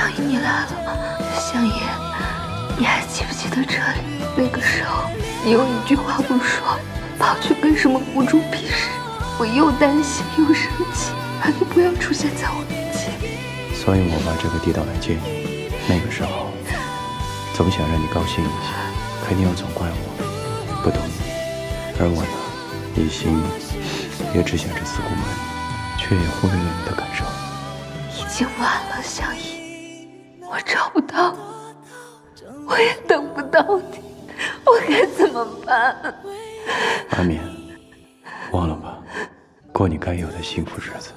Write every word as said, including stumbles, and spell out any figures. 小姨，你来了。相爷，你还记不记得这里？那个时候，你又一句话不说，跑去跟什么狐猪比试，我又担心又生气，还是不要出现在我面前。所以我把这个地道来接你。那个时候，总想让你高兴一下，可你又总怪我不懂你，而我呢，一心也只想着四顾满意，却也忽略了你的感受。已经晚了，相依。 我找不到，我也等不到你，我该怎么办？阿敏，忘了吧，过你该有的幸福日子。